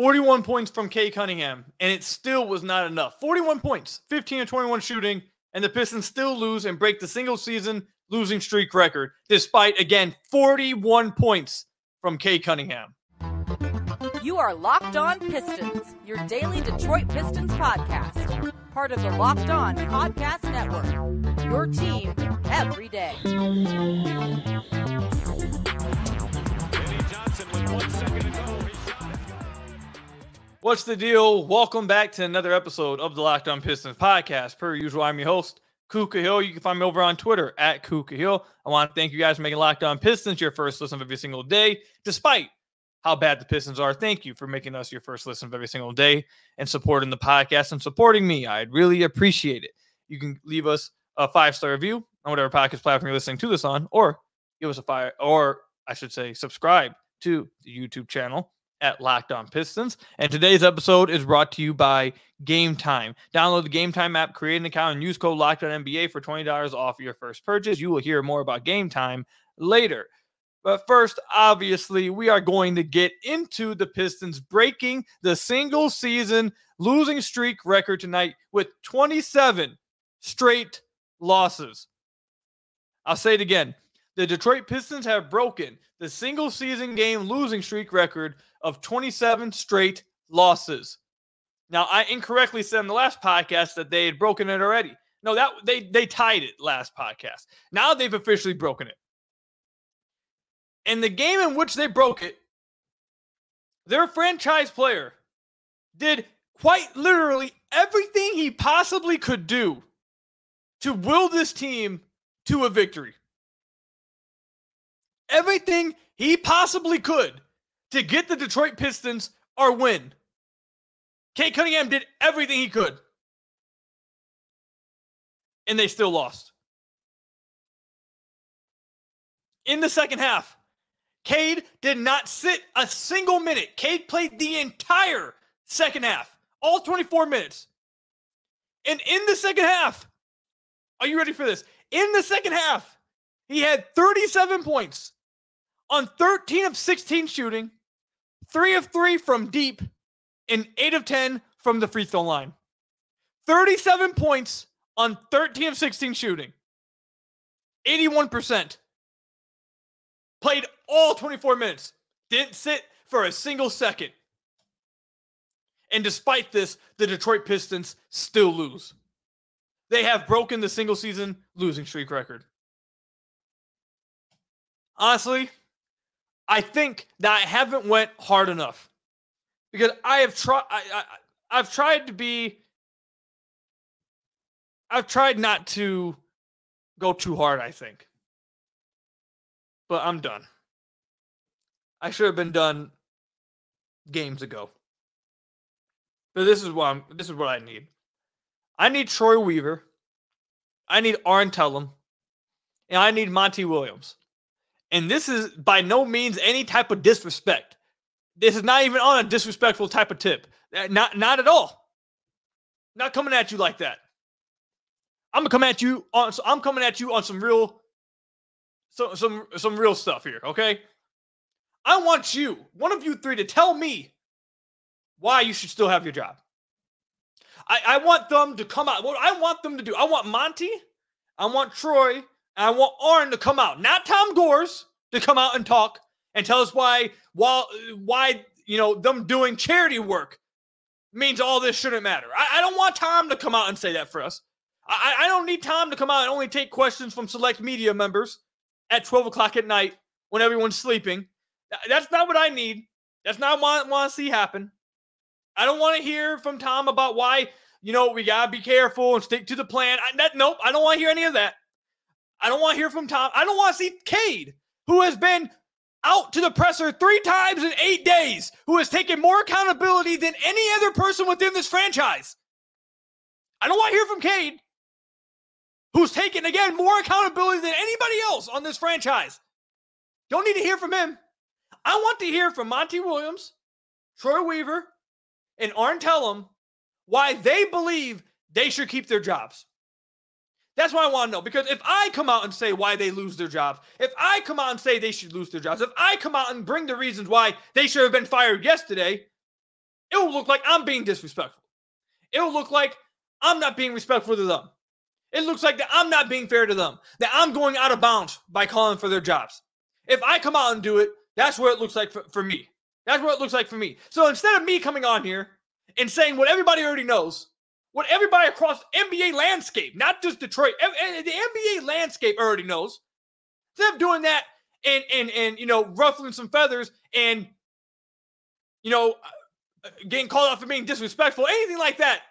41 points from Cade Cunningham, and it still was not enough. 41 points, 15 of 21 shooting, and the Pistons still lose and break the single-season losing streak record, despite, again, 41 points from Cade Cunningham. You are Locked On Pistons, your daily Detroit Pistons podcast. Part of the Locked On Podcast Network, your team every day. What's the deal? Welcome back to another episode of the Locked On Pistons podcast. Per usual, I'm your host, Kuka Hill. You can find me over on Twitter at Kuka Hill. I want to thank you guys for making Locked On Pistons your first listen of every single day, despite how bad the Pistons are. Thank you for making us your first listen of every single day and supporting the podcast and supporting me. I'd really appreciate it. You can leave us a 5-star review on whatever podcast platform you're listening to this on, or give us a subscribe to the YouTube channel at Locked On Pistons. And today's episode is brought to you by Game Time. Download the Game Time app, create an account, and use code LOCKEDONNBA for $20 off your first purchase. You will hear more about Game Time later. But first, obviously, we are going to get into the Pistons breaking the single-season losing streak record tonight with 27 straight losses. I'll say it again. The Detroit Pistons have broken the single-season game losing streak record of 27 straight losses. Now, I incorrectly said in the last podcast that they had broken it already. No, that they tied it last podcast. Now they've officially broken it. And the game in which they broke it, their franchise player did quite literally everything he possibly could do to will this team to a victory. Everything he possibly could to get the Detroit Pistons our win. Cade Cunningham did everything he could. And they still lost. In the second half, Cade did not sit a single minute. Cade played the entire second half, all 24 minutes. And in the second half, are you ready for this? In the second half, he had 37 points on 13 of 16 shooting, 3 of 3 from deep, and 8 of 10 from the free throw line. 37 points on 13 of 16 shooting. 81%. Played all 24 minutes. Didn't sit for a single second. And despite this, the Detroit Pistons still lose. They have broken the single-season losing streak record. Honestly, I think that I haven't went hard enough. Because I've tried not to go too hard, I think. But I'm done. I should have been done games ago. But this is what I need. I need Troy Weaver. I need Arn Tellem. And I need Monty Williams. And this is by no means any type of disrespect. This is not even on a disrespectful type of tip. Not at all. Not coming at you like that. I'm coming at you on some real. So some real stuff here, okay? I want you, one of you three, to tell me why you should still have your job. I want them to come out. What I want them to do, I want Monty, I want Troy, and I want Arn to come out. Not Tom Gores to come out and talk and tell us why you know them doing charity work means all this shouldn't matter. I don't want Tom to come out and say that for us. I don't need Tom to come out and only take questions from select media members at 12 o'clock at night when everyone's sleeping. That's not what I need. That's not what I want to see happen. I don't want to hear from Tom about why, you know, we got to be careful and stick to the plan. Nope, I don't want to hear any of that. I don't want to hear from Tom. I don't want to see Cade, who has been out to the presser 3 times in 8 days, who has taken more accountability than any other person within this franchise. I don't want to hear from Cade, who's taken, again, more accountability than anybody else on this franchise. Don't need to hear from him. I want to hear from Monty Williams, Troy Weaver, and Arn Tellem why they believe they should keep their jobs. That's what I want to know. Because if I come out and say why they lose their jobs, if I come out and say they should lose their jobs, if I come out and bring the reasons why they should have been fired yesterday, it will look like I'm being disrespectful. It will look like I'm not being respectful to them. It looks like that I'm not being fair to them, that I'm going out of bounds by calling for their jobs. If I come out and do it, that's what it looks like for me. That's what it looks like for me. So instead of me coming on here and saying what everybody already knows, what everybody across the NBA landscape, not just Detroit, the NBA landscape already knows, instead of doing that and you know, ruffling some feathers and, you know, getting called out for being disrespectful, anything like that,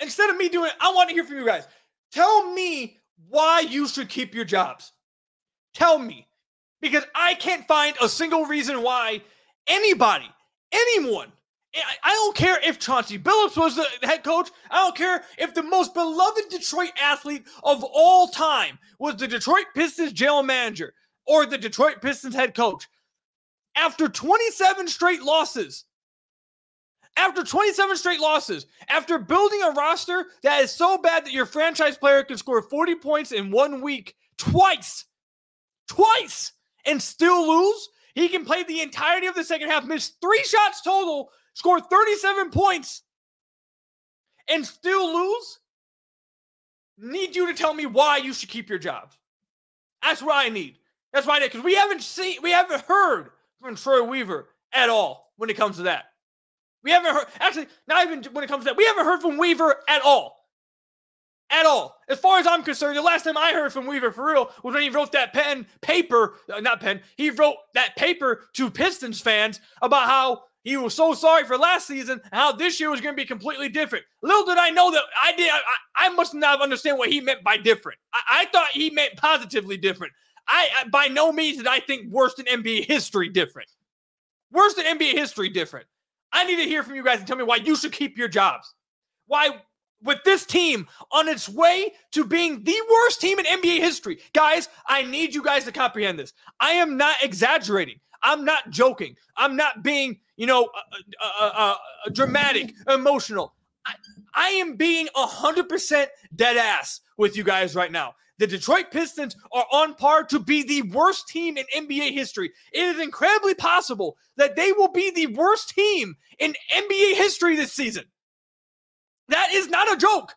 instead of me doing it, I want to hear from you guys. Tell me why you should keep your jobs. Tell me. Because I can't find a single reason why anybody, anyone, I don't care if Chauncey Billups was the head coach. I don't care if the most beloved Detroit athlete of all time was the Detroit Pistons general manager or the Detroit Pistons head coach. After 27 straight losses, after building a roster that is so bad that your franchise player can score 40 points in 1 week twice, and still lose, he can play the entirety of the second half, miss 3 shots total, score 37 points, and still lose? Need you to tell me why you should keep your job. That's what I need. That's why I need, because we haven't heard from Troy Weaver at all when it comes to that. We haven't heard, actually, not even when it comes to that. We haven't heard from Weaver at all. At all. As far as I'm concerned, the last time I heard from Weaver for real was when he wrote that he wrote that paper to Pistons fans about how he was so sorry for last season and how this year was going to be completely different. Little did I know that I must not understand what he meant by different. I thought he meant positively different. I by no means did I think worse than NBA history different. I need to hear from you guys and tell me why you should keep your jobs. Why, with this team on its way to being the worst team in NBA history. Guys, I need you guys to comprehend this. I am not exaggerating. I'm not joking. I'm not being, you know, dramatic, emotional. I am being 100% dead ass with you guys right now. The Detroit Pistons are on par to be the worst team in NBA history. It is incredibly possible that they will be the worst team in NBA history this season. That is not a joke.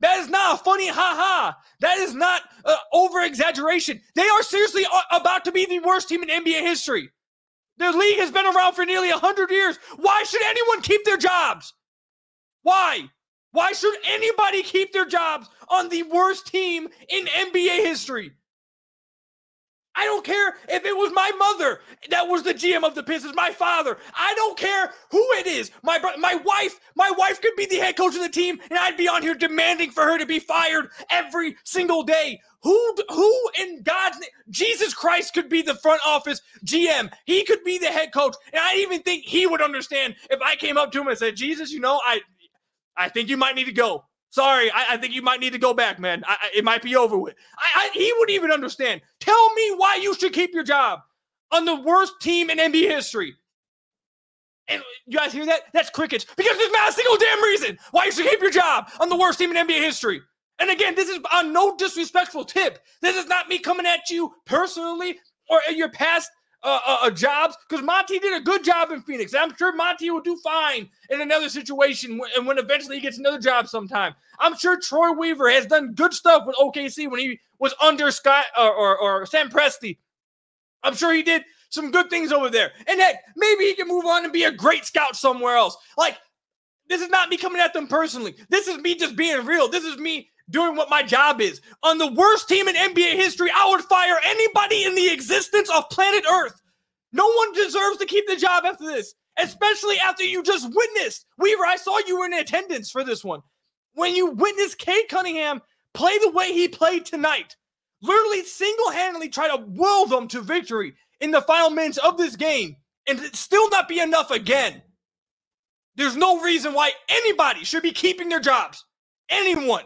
That is not a funny ha-ha. That is not over-exaggeration. They are seriously about to be the worst team in NBA history. The league has been around for nearly 100 years. Why should anyone keep their jobs? Why? Why should anybody keep their jobs on the worst team in NBA history? I don't care if it was my mother that was the GM of the Pistons, my father. I don't care who it is. My wife could be the head coach of the team, and I'd be on here demanding for her to be fired every single day. Who in God's name? Jesus Christ could be the front office GM. He could be the head coach, and I even think he would understand if I came up to him and said, Jesus, you know, I think you might need to go. Sorry, I think you might need to go back, man. It might be over with. He wouldn't even understand. Tell me why you should keep your job on the worst team in NBA history. And you guys hear that? That's crickets. Because there's not a single damn reason why you should keep your job on the worst team in NBA history. And again, this is on no disrespectful tip. This is not me coming at you personally or at your past jobs, because Monty did a good job in Phoenix. I'm sure Monty will do fine in another situation and when eventually he gets another job sometime. I'm sure Troy Weaver has done good stuff with OKC when he was under Scott or Sam Presti. I'm sure he did some good things over there. And heck, maybe he can move on and be a great scout somewhere else. Like, this is not me coming at them personally. This is me just being real. This is me doing what my job is. On the worst team in NBA history, I would fire anybody in the existence of planet Earth. No one deserves to keep the job after this, especially after you just witnessed. Weaver, I saw you were in attendance for this one. When you witnessed Cade Cunningham play the way he played tonight, literally single-handedly try to will them to victory in the final minutes of this game, and it still not be enough again. There's no reason why anybody should be keeping their jobs. Anyone.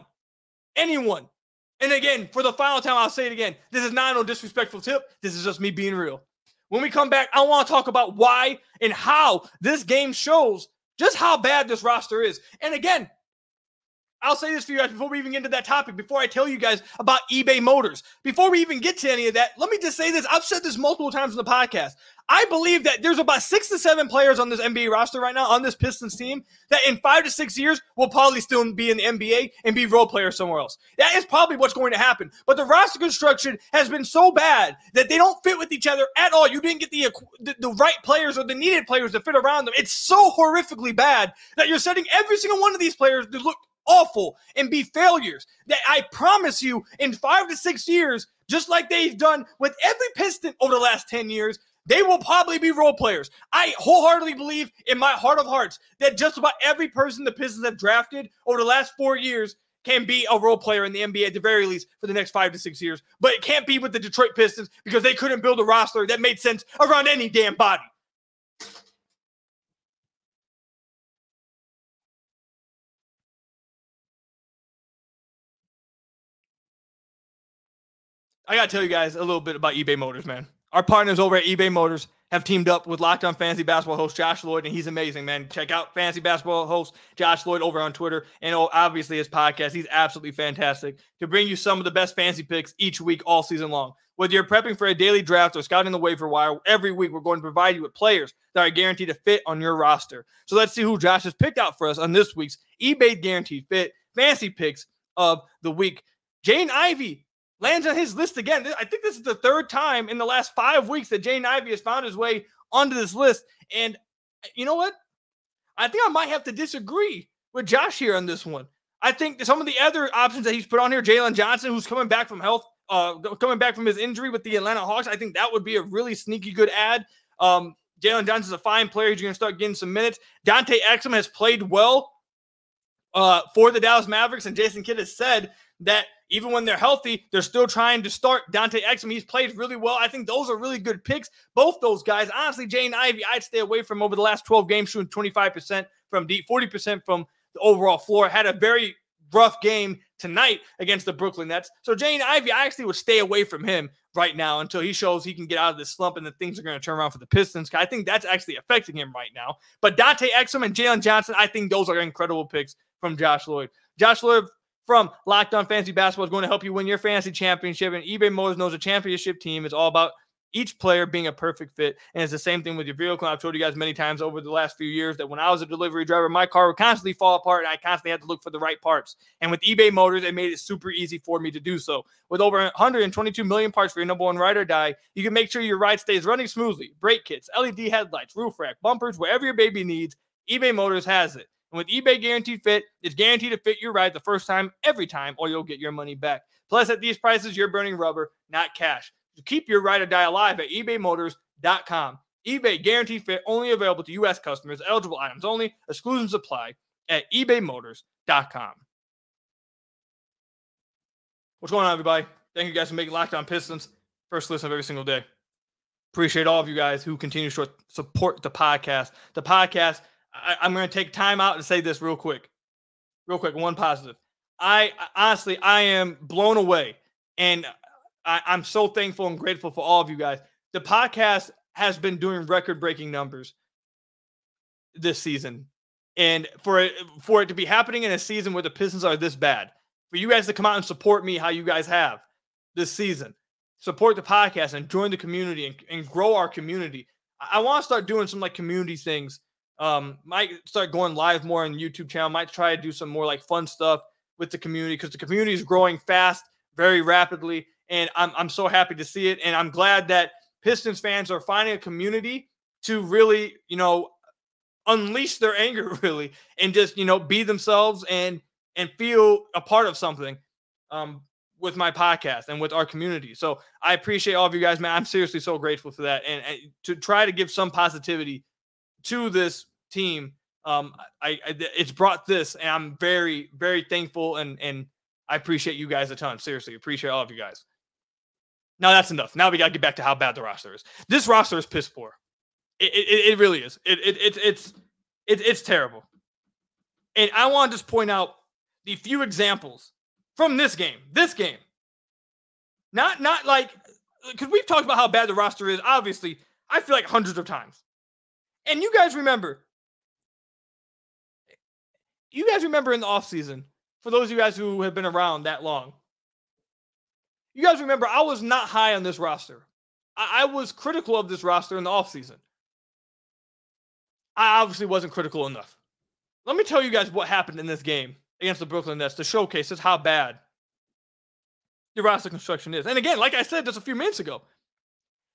And again, for the final time, I'll say it again. This is not no disrespectful tip. This is just me being real. When we come back, I want to talk about why and how this game shows just how bad this roster is. And again, I'll say this for you guys before we even get into that topic, before I tell you guys about eBay Motors. Before we even get to any of that, let me just say this. I've said this multiple times in the podcast. I believe that there's about 6 to 7 players on this NBA roster right now, on this Pistons team, that in 5 to 6 years will probably still be in the NBA and be role players somewhere else. That is probably what's going to happen. But the roster construction has been so bad that they don't fit with each other at all. You didn't get the right players or the needed players to fit around them. It's so horrifically bad that you're setting every single one of these players to look awful and be failures. That I promise you, in 5 to 6 years, just like they've done with every Piston over the last 10 years, they will probably be role players. I wholeheartedly believe in my heart of hearts that just about every person the Pistons have drafted over the last 4 years can be a role player in the NBA at the very least for the next 5 to 6 years. But it can't be with the Detroit Pistons because they couldn't build a roster that made sense around any damn body. I got to tell you guys a little bit about eBay Motors, man. Our partners over at eBay Motors have teamed up with Locked On Fantasy Basketball host Josh Lloyd, and he's amazing, man. Check out Fantasy Basketball host Josh Lloyd over on Twitter and obviously his podcast. He's absolutely fantastic to bring you some of the best fantasy picks each week all season long. Whether you're prepping for a daily draft or scouting the waiver wire, every week we're going to provide you with players that are guaranteed to fit on your roster. So let's see who Josh has picked out for us on this week's eBay Guaranteed Fit Fantasy Picks of the Week. Jaylen Ivey lands on his list again. I think this is the third time in the last 5 weeks that Jaylen Ivey has found his way onto this list. And you know what? I think I might have to disagree with Josh here on this one. I think that some of the other options that he's put on here, Jalen Johnson, who's coming back from health, coming back from his injury with the Atlanta Hawks, I think that would be a really sneaky good add. Jalen Johnson's a fine player. He's going to start getting some minutes. Dante Exum has played well for the Dallas Mavericks, and Jason Kidd has said that even when they're healthy, they're still trying to start Dante Exum. He's played really well. I think those are really good picks. Both those guys, honestly, Jaylen Ivey, I'd stay away from over the last 12 games, shooting 25% from deep, 40% from the overall floor. Had a very rough game tonight against the Brooklyn Nets. So Jaylen Ivey, I actually would stay away from him right now until he shows he can get out of this slump and that things are going to turn around for the Pistons. I think that's actually affecting him right now. But Dante Exum and Jalen Johnson, I think those are incredible picks from Josh Lloyd. Josh Lloyd from Locked On Fantasy Basketball is going to help you win your fantasy championship, and eBay Motors knows a championship team is all about each player being a perfect fit, and it's the same thing with your vehicle. I've told you guys many times over the last few years that when I was a delivery driver, my car would constantly fall apart, and I constantly had to look for the right parts. And with eBay Motors, it made it super easy for me to do so. With over 122 million parts for your number one ride or die, you can make sure your ride stays running smoothly. Brake kits, LED headlights, roof rack, bumpers, wherever your baby needs, eBay Motors has it. And with eBay Guaranteed Fit, it's guaranteed to fit your ride the first time, every time, or you'll get your money back. Plus, at these prices, you're burning rubber, not cash. So keep your ride or die alive at ebaymotors.com. eBay Guaranteed Fit, only available to U.S. customers. Eligible items only. Exclusions apply at ebaymotors.com. What's going on, everybody? Thank you guys for making Locked On Pistons first listen of every single day. Appreciate all of you guys who continue to support the podcast. The podcast, I'm going to take time out to say this real quick. Real quick, one positive. I honestly am blown away, and I'm so thankful and grateful for all of you guys. The podcast has been doing record-breaking numbers this season, and for it to be happening in a season where the Pistons are this bad, for you guys to come out and support me how you guys have this season, support the podcast and join the community and grow our community. I want to start doing some like community things. Might start going live more on the YouTube channel. Might try to do some more like fun stuff with the community because the community is growing fast, very rapidly, and I'm so happy to see it. And I'm glad that Pistons fans are finding a community to really, you know, unleash their anger really and just, you know, be themselves and feel a part of something with my podcast and with our community. So I appreciate all of you guys, man. I'm seriously so grateful for that, and to try to give some positivity to this team. It's brought this, and I'm very, very thankful, and I appreciate you guys a ton. Seriously, appreciate all of you guys. Now that's enough. Now we got to get back to how bad the roster is. This roster is piss poor. It really is. It's terrible. And I want to just point out the few examples from this game. This game. Not like, because we've talked about how bad the roster is, obviously, I feel like hundreds of times. And you guys remember in the offseason, for those of you guys who have been around that long, you guys remember I was not high on this roster. I was critical of this roster in the offseason. I obviously wasn't critical enough. Let me tell you guys what happened in this game against the Brooklyn Nets to showcase just how bad the roster construction is. And again, like I said just a few minutes ago,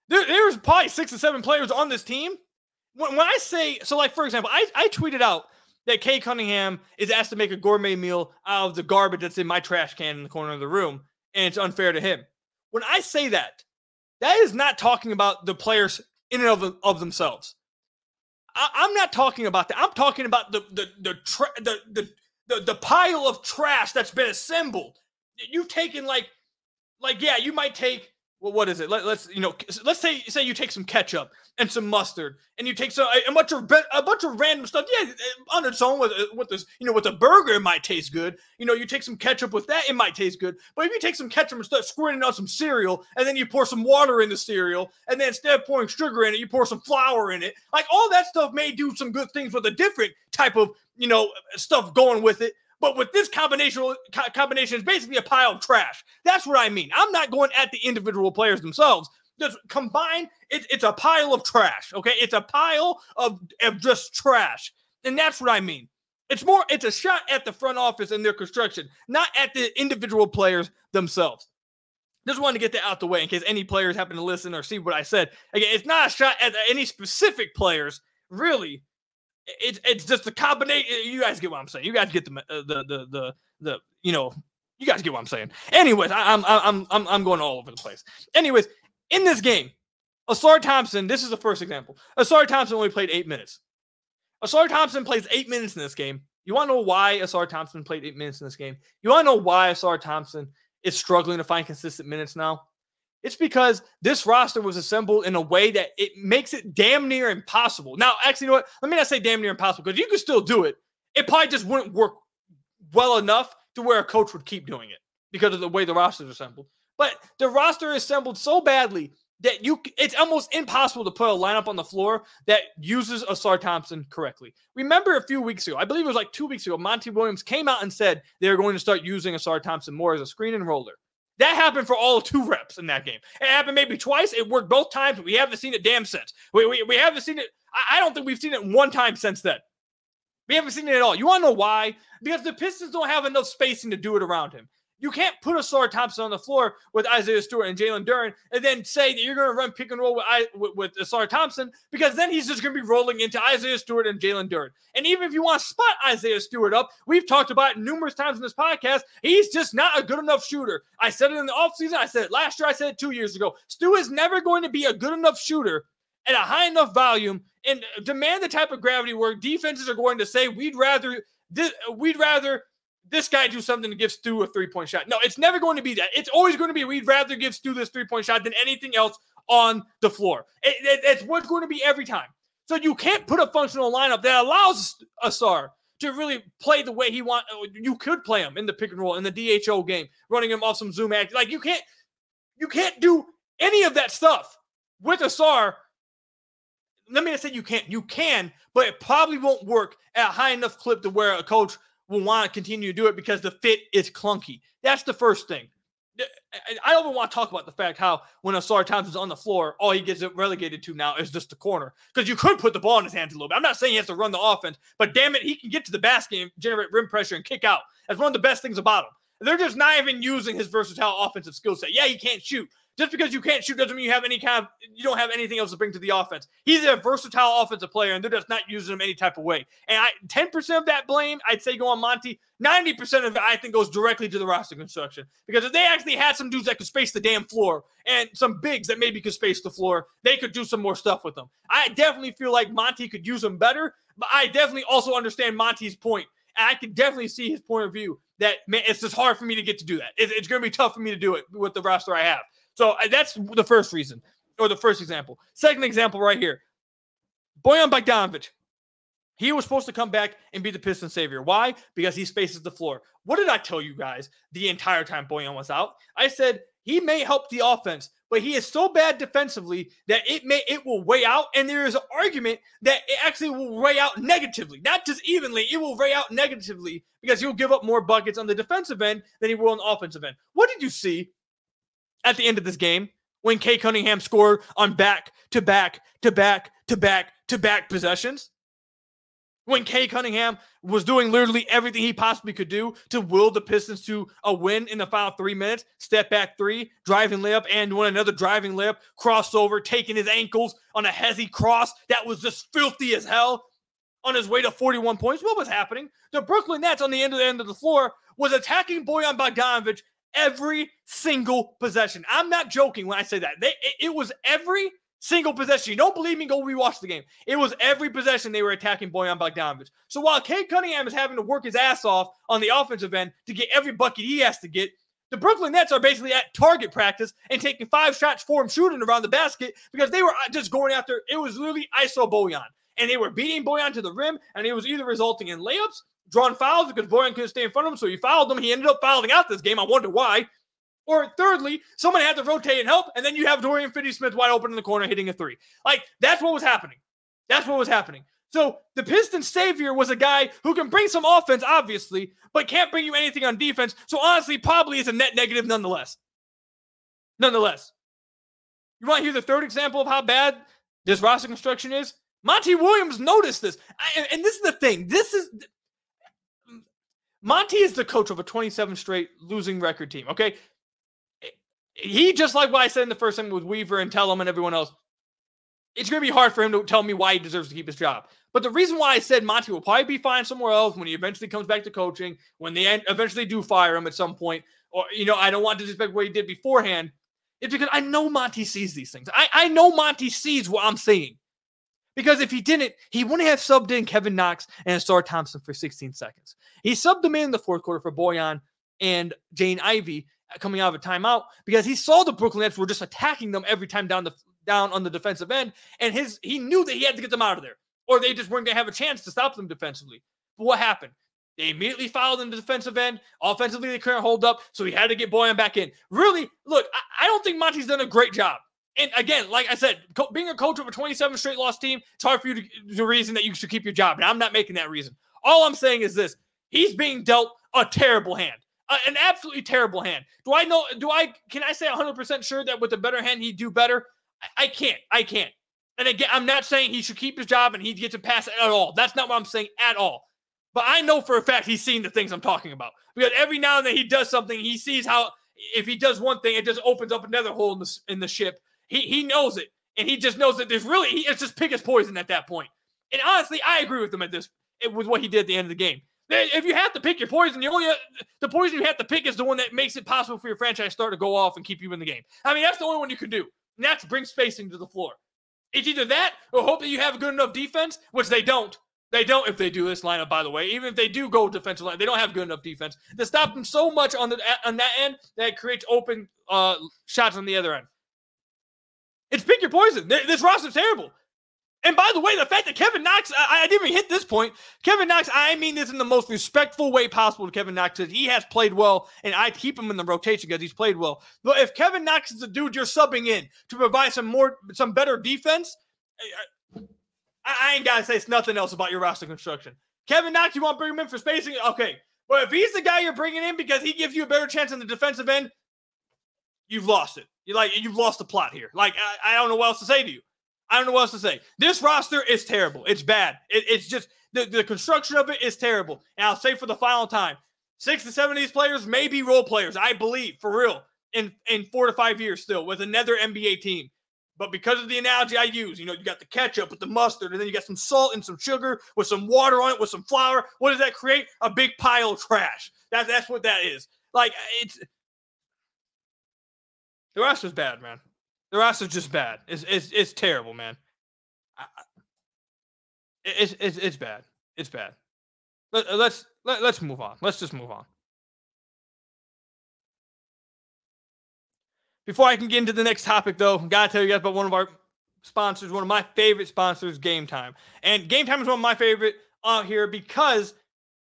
there's probably 6 or 7 players on this team. When I say, so like, for example, I tweeted out that Kay Cunningham is asked to make a gourmet meal out of the garbage that's in my trash can in the corner of the room, and it's unfair to him. When I say that, that is not talking about the players in and of themselves. I'm not talking about that. I'm talking about the pile of trash that's been assembled. You've taken like yeah, you might take, well, what is it? Let's say you take some ketchup and some mustard, and you take a bunch of random stuff. Yeah, on its own with a burger, it might taste good. You know, you take some ketchup with that, it might taste good. But if you take some ketchup and start squirting out some cereal, and then you pour some water in the cereal, and then instead of pouring sugar in it, you pour some flour in it. Like, all that stuff may do some good things with a different type of stuff going with it. But with this combination is basically a pile of trash. That's what I mean. I'm not going at the individual players themselves. Just combined, it's a pile of trash, okay? It's a pile of just trash. And that's what I mean. It's a shot at the front office and their construction, not at the individual players themselves. Just wanted to get that out the way in case any players happen to listen or see what I said. Again, it's not a shot at any specific players, really. It's just a combination. You guys get what I'm saying. You guys get the you guys get what I'm saying. Anyways, I'm going all over the place. Anyways, in this game, Ausar Thompson. This is the first example. Ausar Thompson only played 8 minutes. Ausar Thompson plays 8 minutes in this game. You want to know why Ausar Thompson played 8 minutes in this game? You want to know why Ausar Thompson is struggling to find consistent minutes now? It's because this roster was assembled in a way that it makes it damn near impossible. Now, actually, you know what? Let me not say damn near impossible, because you could still do it. It probably just wouldn't work well enough to where a coach would keep doing it because of the way the roster is assembled. But the roster is assembled so badly that it's almost impossible to put a lineup on the floor that uses Ausar Thompson correctly. Remember a few weeks ago, I believe it was like 2 weeks ago, Monty Williams came out and said they were going to start using Ausar Thompson more as a screen and roller. That happened for all 2 reps in that game. It happened maybe twice. It worked both times. We haven't seen it damn since. We haven't seen it. I don't think we've seen it one time since then. We haven't seen it at all. You want to know why? Because the Pistons don't have enough spacing to do it around him. You can't put Ausar Thompson on the floor with Isaiah Stewart and Jalen Duren and then say that you're going to run pick and roll with Ausar Thompson, because then he's just going to be rolling into Isaiah Stewart and Jalen Duren. And even if you want to spot Isaiah Stewart up, we've talked about it numerous times in this podcast, he's just not a good enough shooter. I said it in the offseason. I said it last year. I said it 2 years ago. Stu is never going to be a good enough shooter at a high enough volume and demand the type of gravity where defenses are going to say, we'd rather this guy do something to give Stu a three-point shot. No, it's never going to be that. It's always going to be, we'd rather give Stu this three-point shot than anything else on the floor. It's what's going to be every time. So you can't put a functional lineup that allows Ausar to really play the way he wants. You could play him in the pick and roll, in the DHO game, running him off some zoom act. Like, you can't do any of that stuff with Ausar. Let me just say you can't. You can, but it probably won't work at a high enough clip to where a coach will want to continue to do it, because the fit is clunky. That's the first thing. I don't even want to talk about the fact how when Ausar Thompson's on the floor, all he gets relegated to now is just the corner, because you could put the ball in his hands a little bit. I'm not saying he has to run the offense, but damn it, he can get to the basket and generate rim pressure and kick out. That's one of the best things about him. They're just not even using his versatile offensive skill set. Yeah, he can't shoot. Just because you can't shoot doesn't mean you don't have anything else to bring to the offense. He's a versatile offensive player, and they're just not using him any type of way. And 10% of that blame, I'd say, go on Monty. 90% of it, I think, goes directly to the roster construction. Because if they actually had some dudes that could space the damn floor and some bigs that maybe could space the floor, they could do some more stuff with them. I definitely feel like Monty could use them better, but I definitely also understand Monty's point. And I can definitely see his point of view that, man, it's just hard for me to get to do that. It's going to be tough for me to do it with the roster I have. So that's the first reason, or the first example. Second example right here, Bojan Bogdanovic. He was supposed to come back and be the Pistons' savior. Why? Because he spaces the floor. What did I tell you guys the entire time Bojan was out? I said he may help the offense, but he is so bad defensively that it will weigh out, and there is an argument that it actually will weigh out negatively. Not just evenly, it will weigh out negatively, because he'll give up more buckets on the defensive end than he will on the offensive end. What did you see at the end of this game? when Kay Cunningham scored on back-to-back possessions? When Kay Cunningham was doing literally everything he possibly could do to will the Pistons to a win in the final 3 minutes, step back three, driving layup, and one another driving layup, crossover, taking his ankles on a hezzy cross that was just filthy as hell on his way to 41 points. What was happening? The Brooklyn Nets on the end of the floor was attacking Bojan Bogdanovic every single possession. I'm not joking when I say that. It was every single possession. You don't believe me? Go rewatch the game. It was every possession they were attacking Bojan Bogdanovic. So while Cade Cunningham is having to work his ass off on the offensive end to get every bucket he has to get, the Brooklyn Nets are basically at target practice and taking five shots for him shooting around the basket because they were just going after, it was literally ISO Bojan. And they were beating Bojan to the rim, and it was either resulting in layups, drawn fouls because Bojan couldn't stay in front of him, so he fouled him. He ended up fouling out this game. I wonder why. Or thirdly, someone had to rotate and help, and then you have Dorian Finney-Smith wide open in the corner hitting a three. Like, that's what was happening. That's what was happening. So the Pistons' savior was a guy who can bring some offense, obviously, but can't bring you anything on defense, so honestly, probably is a net negative nonetheless. You want to hear the third example of how bad this roster construction is? Monty Williams noticed this. And this is the thing. Monty is the coach of a 27 straight losing record team, okay? He, just like what I said in the first segment with Weaver and Tellem and everyone else, it's going to be hard for him to tell me why he deserves to keep his job. But the reason why I said Monty will probably be fine somewhere else when he eventually comes back to coaching, when they eventually do fire him at some point, or, you know, I don't want to disrespect what he did beforehand, it's because I know Monty sees these things. I know Monty sees what I'm seeing. Because if he didn't, he wouldn't have subbed in Kevin Knox and Ausar Thompson for 16 seconds. He subbed them in the fourth quarter for Bojan and Jaylen Ivey coming out of a timeout because he saw the Brooklyn Nets were just attacking them every time down on the defensive end, and he knew that he had to get them out of there, or they just weren't going to have a chance to stop them defensively. But what happened? They immediately fouled in the defensive end. Offensively, they couldn't hold up, so he had to get Bojan back in. Really, look, I don't think Monty's done a great job. And again, like I said, being a coach of a 27 straight loss team, it's hard for you to reason that you should keep your job. And I'm not making that reason. All I'm saying is this: he's being dealt a terrible hand, an absolutely terrible hand. Can I say 100% sure that with a better hand he'd do better? I can't. And again, I'm not saying he should keep his job and he gets a pass at all. That's not what I'm saying at all. But I know for a fact he's seen the things I'm talking about, because every now and then he does something. He sees how if he does one thing, it just opens up another hole in the ship. He knows it, and he just knows that there's really it's just pick his poison at that point. And honestly, I agree with him with what he did at the end of the game. If you have to pick your poison, the poison you have to pick is the one that makes it possible for your franchise star to go off and keep you in the game. I mean, that's the only one you can do, and that's bring spacing to the floor. It's either that or hope that you have a good enough defense, which they don't. They don't if they do this lineup, by the way. Even if they do go defensive line, they don't have good enough defense to stop them so much on that end that it creates open shots on the other end. It's pick your poison. This roster's terrible. And by the way, the fact that Kevin Knox, I didn't even hit this point. Kevin Knox, I mean this in the most respectful way possible to Kevin Knox. He has played well, and I keep him in the rotation because he's played well. But if Kevin Knox is the dude you're subbing in to provide some better defense, I ain't got to say nothing else about your roster construction. Kevin Knox, you want to bring him in for spacing? Okay. But if he's the guy you're bringing in because he gives you a better chance on the defensive end, you've lost it. You've lost the plot here. Like, I don't know what else to say to you. I don't know what else to say. This roster is terrible. It's bad. It's just the construction of it is terrible. And I'll say for the final time, 6 to 7 of these players may be role players, I believe, for real, in 4 to 5 years still with another NBA team. But because of the analogy I use, you got the ketchup with the mustard, and then you got some salt and some sugar with some water on it, with some flour. What does that create? A big pile of trash. That's what that is. Like, it's... The roster's bad, man. The roster's just bad. It's terrible, man. It's bad. It's bad. Let's move on. Let's just move on. Before I can get into the next topic, though, gotta tell you guys about one of our sponsors, one of my favorite sponsors, Game Time. And Game Time is one of my favorite out here because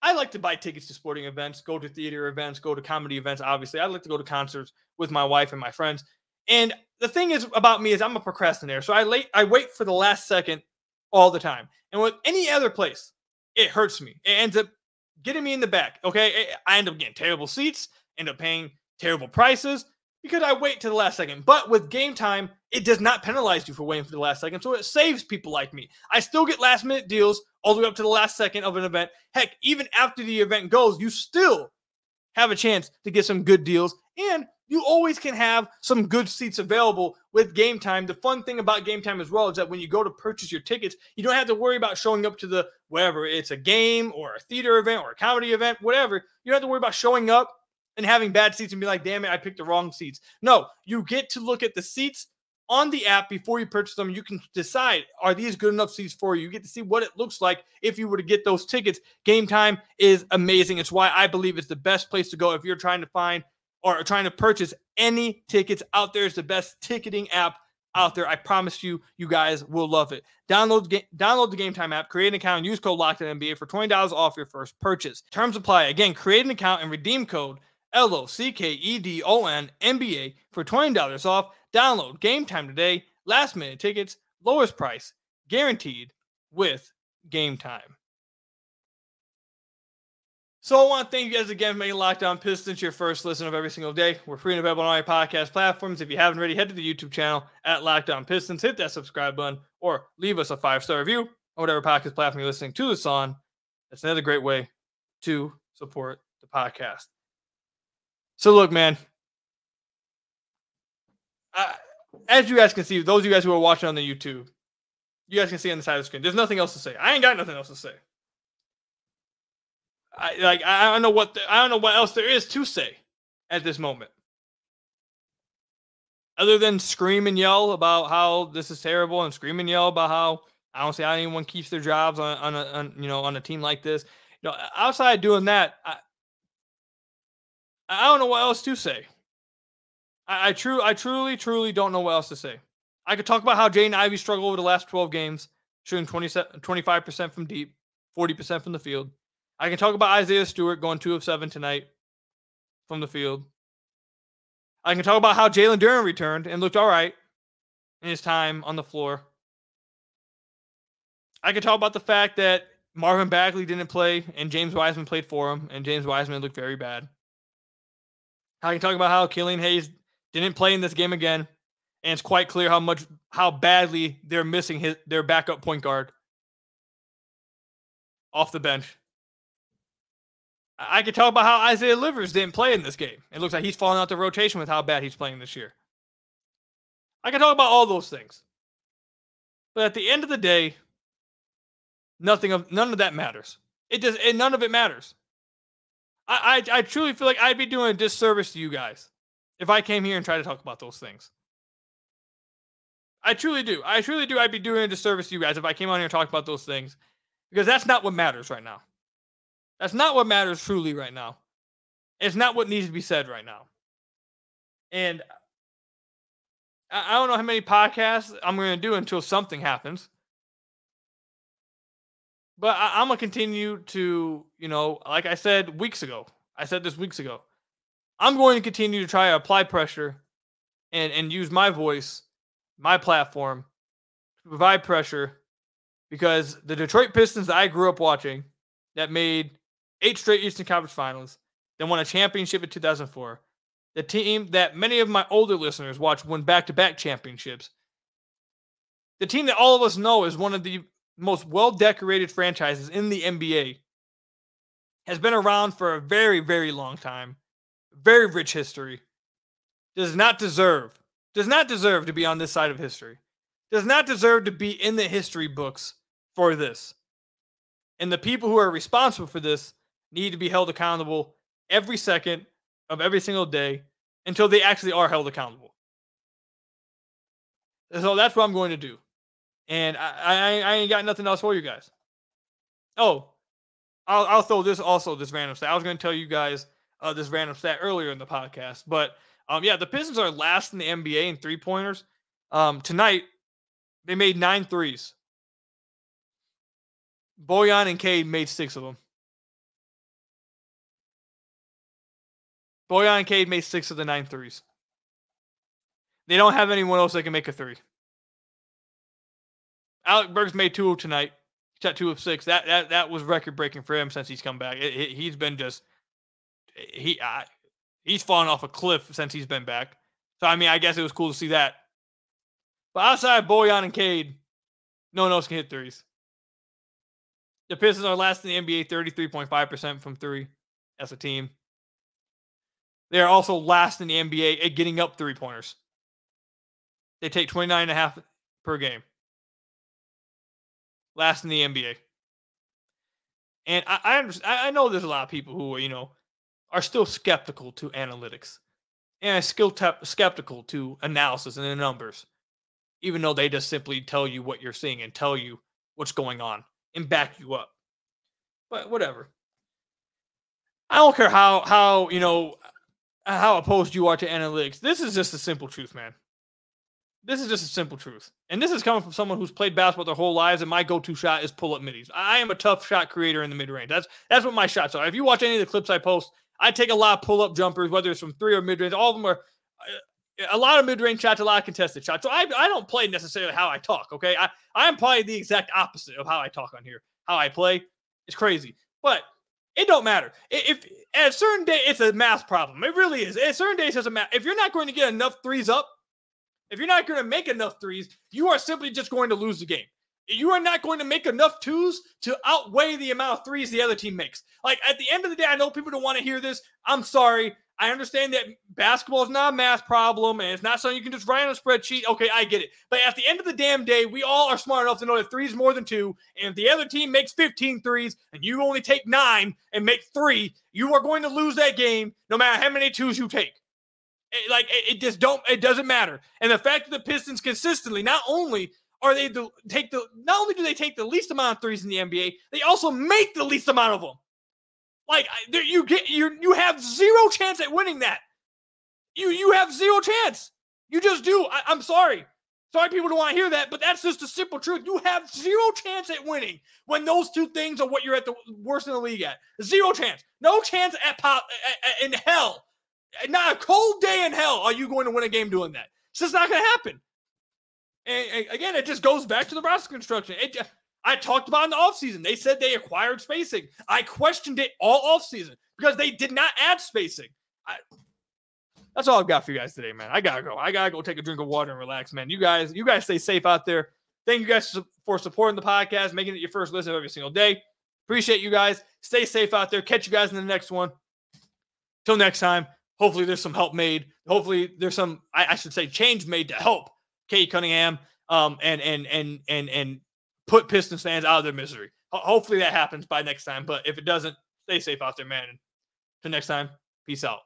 I like to buy tickets to sporting events, go to theater events, go to comedy events, obviously. I like to go to concerts with my wife and my friends. And the thing is about me is I'm a procrastinator. So I wait for the last second all the time. And with any other place, it hurts me. It ends up getting me in the back, okay? I end up getting terrible seats, end up paying terrible prices because I wait to the last second. But with Game Time, it does not penalize you for waiting for the last second, so it saves people like me. I still get last-minute deals all the way up to the last second of an event. Heck, even after the event goes, you still have a chance to get some good deals, and you always can have some good seats available with Game Time. The fun thing about Game Time as well is that when you go to purchase your tickets, you don't have to worry about showing up to the wherever. It's a game or a theater event or a comedy event, whatever. You don't have to worry about showing up and having bad seats and be like, damn it, I picked the wrong seats. No, you get to look at the seats on the app before you purchase them. You can decide, are these good enough seats for you? You get to see what it looks like if you were to get those tickets. Game Time is amazing. It's why I believe it's the best place to go if you're trying to find or trying to purchase any tickets out there. It's the best ticketing app out there. I promise you, you guys will love it. Download the Game Time app, create an account, and use code LOCKEDONNBA for $20 off your first purchase. Terms apply. Again, create an account and redeem code LOCKEDON NBA for $20 off. Download Game Time today. Last minute tickets, lowest price, guaranteed with Game Time. So I want to thank you guys again for making Locked On Pistons your first listen of every single day. We're free and available on all your podcast platforms. If you haven't already, head to the YouTube channel at Locked On Pistons. Hit that subscribe button or leave us a 5-star review on whatever podcast platform you're listening to this on. That's another great way to support the podcast. So look, man, as you guys can see, those of you guys who are watching on the YouTube, you guys can see on the side of the screen, there's nothing else to say. I ain't got nothing else to say. I don't know what else there is to say at this moment, other than scream and yell about how this is terrible and scream and yell about how I don't see how anyone keeps their jobs on a team like this. You know, outside doing that, I don't know what else to say. I truly don't know what else to say. I could talk about how Jaden Ivey struggled over the last 12 games, shooting 25% from deep, 40% from the field. I can talk about Isaiah Stewart going 2 of 7 tonight from the field. I can talk about how Jalen Duren returned and looked all right in his time on the floor. I can talk about the fact that Marvin Bagley didn't play and James Wiseman played for him, and James Wiseman looked very bad. I can talk about how Killian Hayes didn't play in this game again, and it's quite clear how badly they're missing their backup point guard off the bench. I could talk about how Isaiah Livers didn't play in this game. It looks like he's falling out the rotation with how bad he's playing this year. I could talk about all those things. But at the end of the day, none of that matters. None of it matters. I truly feel like I'd be doing a disservice to you guys if I came here and tried to talk about those things. I truly do. I'd be doing a disservice to you guys if I came on here and talked about those things, because that's not what matters right now. That's not what matters truly right now. It's not what needs to be said right now. And I don't know how many podcasts I'm going to do until something happens. But I'm going to continue to, like I said weeks ago. I'm going to continue to try to apply pressure and use my voice, my platform, to provide pressure, because the Detroit Pistons that I grew up watching, that made 8 straight Eastern Conference Finals, then won a championship in 2004. The team that many of my older listeners watched won back-to-back championships. The team that all of us know is one of the most well-decorated franchises in the NBA. Has been around for a very, very long time. Very rich history. Does not deserve to be on this side of history. Does not deserve to be in the history books for this. And the people who are responsible for this need to be held accountable every second of every single day until they actually are held accountable. And so that's what I'm going to do. And I ain't got nothing else for you guys. Oh, I'll throw this random stat. I was going to tell you guys this random stat earlier in the podcast. But, the Pistons are last in the NBA in three-pointers. Tonight, they made 9 threes. Bojan and Cade made 6 of them. Bojan and Cade made 6 of the 9 threes. They don't have anyone else that can make a three. Alec Burks made 2 tonight. He shot 2 of 6. That was record-breaking for him since he's come back. He's been he's fallen off a cliff since he's been back. So, I mean, I guess it was cool to see that. But outside Bojan and Cade, no one else can hit threes. The Pistons are last in the NBA, 33.5% from three as a team. They are also last in the NBA at getting up three-pointers. They take 29.5 per game. Last in the NBA. And I know there's a lot of people who are, you know, are still skeptical to analytics and still skeptical to analysis and the numbers, even though they just simply tell you what you're seeing and tell you what's going on and back you up. But whatever. I don't care how you know, how opposed you are to analytics. This is just the simple truth, man. This is just a simple truth. And this is coming from someone who's played basketball their whole lives, and my go-to shot is pull-up middies. I am a tough shot creator in the mid-range. That's what my shots are. If you watch any of the clips I post, I take a lot of pull-up jumpers, whether it's from three or mid-range. All of them are a lot of mid-range shots, a lot of contested shots. So I don't play necessarily how I talk, okay? I'm probably the exact opposite of how I talk on here. How I play is crazy. But it don't matter. If at a certain day, it's a math problem. It really is. At certain days, it's a math. If you're not going to get enough threes up, if you're not going to make enough threes, you are simply just going to lose the game. You are not going to make enough twos to outweigh the amount of threes the other team makes. Like, at the end of the day, I know people don't want to hear this. I'm sorry. I understand that basketball is not a math problem, and it's not something you can just write on a spreadsheet. Okay, I get it. But at the end of the damn day, we all are smart enough to know that three is more than two, and if the other team makes 15 threes and you only take 9 and make 3, you are going to lose that game no matter how many twos you take. Like, it doesn't matter. And the fact that the Pistons consistently, not only do they take the least amount of threes in the NBA, they also make the least amount of them. Like, you have zero chance at winning that. You have zero chance. You just do. I'm sorry. Sorry people don't want to hear that, but that's just the simple truth. You have zero chance at winning when those two things are what you're at the worst in the league at. Zero chance. No chance in hell. Not a cold day in hell are you going to win a game doing that. It's just not going to happen. And again, it just goes back to the roster construction. I talked about in the offseason. They said they acquired spacing. I questioned it all offseason because they did not add spacing. That's all I've got for you guys today, man. I got to go. I got to go take a drink of water and relax, man. You guys stay safe out there. Thank you guys for supporting the podcast, making it your first listen every single day. Appreciate you guys. Stay safe out there. Catch you guys in the next one. Till next time. Hopefully there's some help made. Hopefully there's some, I should say, change made to help Cade Cunningham and put Pistons fans out of their misery. Hopefully that happens by next time. But if it doesn't, stay safe out there, man. Until next time, peace out.